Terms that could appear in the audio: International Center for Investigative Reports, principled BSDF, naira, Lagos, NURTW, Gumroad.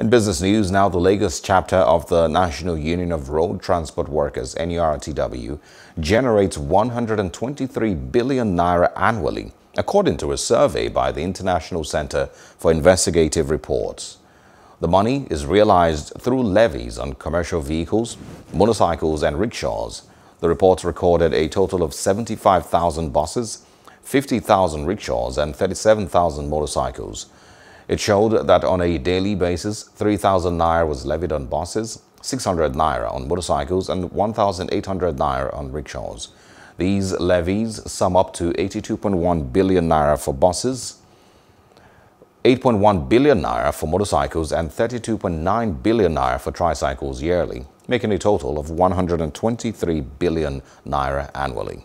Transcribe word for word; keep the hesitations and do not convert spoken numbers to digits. In business news now, the Lagos chapter of the National Union of Road Transport Workers (N U R T W) generates one hundred twenty-three billion naira annually, according to a survey by the International Center for Investigative Reports. The money is realized through levies on commercial vehicles, motorcycles and rickshaws. The report recorded a total of seventy-five thousand buses, fifty thousand rickshaws and thirty-seven thousand motorcycles. It showed that on a daily basis, three thousand naira was levied on buses, six hundred naira on motorcycles and one thousand eight hundred naira on rickshaws. These levies sum up to eighty-two point one billion naira for buses, eight point one billion naira for motorcycles and thirty-two point nine billion naira for tricycles yearly, making a total of one hundred twenty-three billion naira annually.